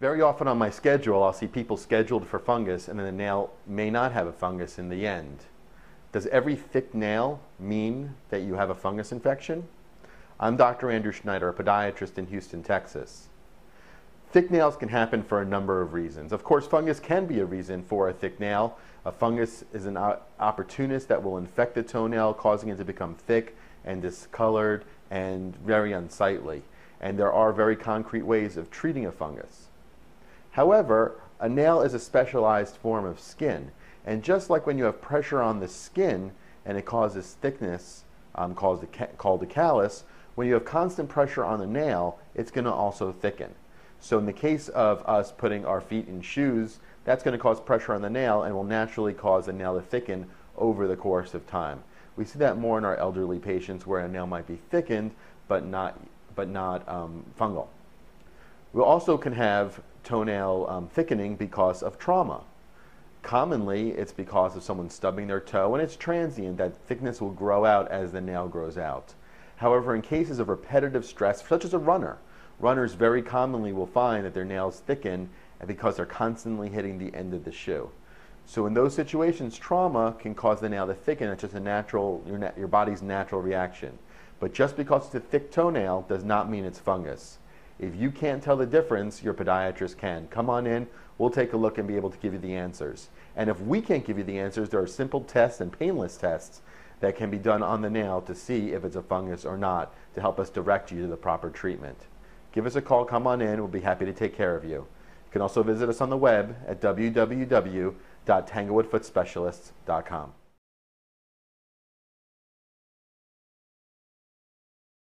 Very often on my schedule, I'll see people scheduled for fungus, and then the nail may not have a fungus in the end. Does every thick nail mean that you have a fungus infection? I'm Dr. Andrew Schneider, a podiatrist in Houston, Texas. Thick nails can happen for a number of reasons. Of course, fungus can be a reason for a thick nail. A fungus is an opportunist that will infect the toenail, causing it to become thick and discolored and very unsightly. And there are very concrete ways of treating a fungus. However, a nail is a specialized form of skin. And just like when you have pressure on the skin and it causes thickness, called a callus, when you have constant pressure on the nail, it's going to also thicken. So in the case of us putting our feet in shoes, that's going to cause pressure on the nail and will naturally cause the nail to thicken over the course of time. We see that more in our elderly patients where a nail might be thickened but not fungal. We also can have toenail thickening because of trauma. Commonly, it's because of someone stubbing their toe, and it's transient. That thickness will grow out as the nail grows out. However, in cases of repetitive stress, such as a runner, runners very commonly will find that their nails thicken because they're constantly hitting the end of the shoe. So in those situations, trauma can cause the nail to thicken. It's just a natural, your body's natural reaction. But just because it's a thick toenail does not mean it's fungus. If you can't tell the difference, your podiatrist can. Come on in, we'll take a look and be able to give you the answers. And if we can't give you the answers, there are simple tests and painless tests that can be done on the nail to see if it's a fungus or not, to help us direct you to the proper treatment. Give us a call, come on in, we'll be happy to take care of you. You can also visit us on the web at www.tanglewoodfootspecialists.com.